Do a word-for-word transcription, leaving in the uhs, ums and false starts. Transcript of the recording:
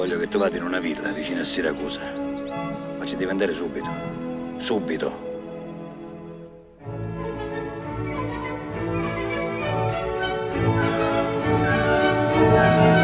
Voglio che tu vada in una villa vicino a Siracusa. Ma ci devi andare subito. Subito. Thank you.